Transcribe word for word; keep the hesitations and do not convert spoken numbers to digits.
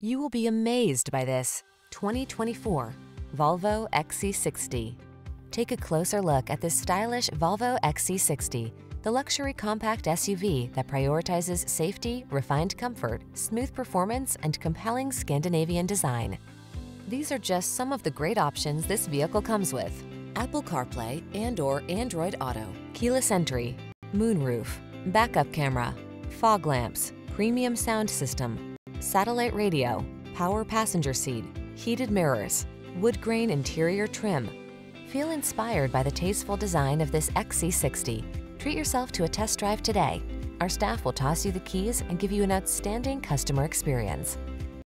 You will be amazed by this twenty twenty-four Volvo X C sixty. Take a closer look at this stylish Volvo X C sixty, the luxury compact S U V that prioritizes safety, refined comfort, smooth performance, and compelling Scandinavian design. These are just some of the great options this vehicle comes with: Apple CarPlay and/or Android Auto, keyless entry, moonroof, backup camera, fog lamps, premium sound system, satellite radio, power passenger seat, heated mirrors, wood grain interior trim. Feel inspired by the tasteful design of this X C sixty. Treat yourself to a test drive today. Our staff will toss you the keys and give you an outstanding customer experience.